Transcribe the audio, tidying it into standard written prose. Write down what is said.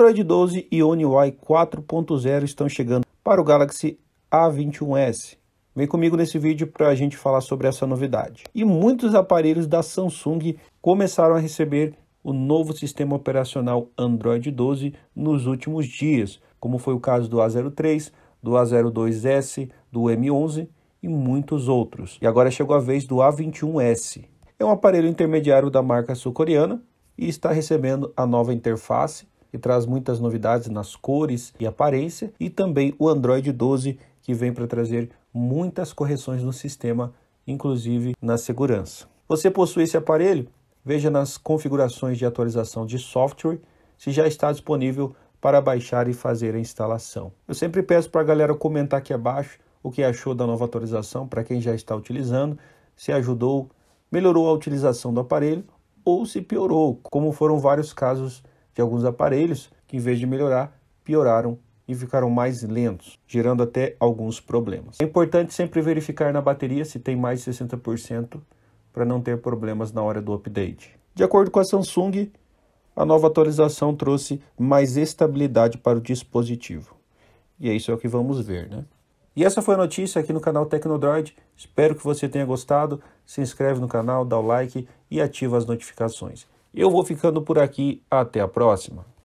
Android 12 e One UI 4.0 estão chegando para o Galaxy A21s. Vem comigo nesse vídeo para a gente falar sobre essa novidade. E muitos aparelhos da Samsung começaram a receber o novo sistema operacional Android 12 nos últimos dias, como foi o caso do A03, do A02s, do M11 e muitos outros. E agora chegou a vez do A21s. É um aparelho intermediário da marca sul-coreana e está recebendo a nova interface, que traz muitas novidades nas cores e aparência, e também o Android 12, que vem para trazer muitas correções no sistema, inclusive na segurança. Você possui esse aparelho? Veja nas configurações de atualização de software se já está disponível para baixar e fazer a instalação. Eu sempre peço para a galera comentar aqui abaixo o que achou da nova atualização, para quem já está utilizando, se ajudou, melhorou a utilização do aparelho ou se piorou, como foram vários casos de alguns aparelhos que, em vez de melhorar, pioraram e ficaram mais lentos, gerando até alguns problemas. É importante sempre verificar na bateria se tem mais de 60% para não ter problemas na hora do update. De acordo com a Samsung, a nova atualização trouxe mais estabilidade para o dispositivo. E é isso que vamos ver, né? E essa foi a notícia aqui no canal Tecnodroid. Espero que você tenha gostado. Se inscreve no canal, dá o like e ativa as notificações. Eu vou ficando por aqui, até a próxima!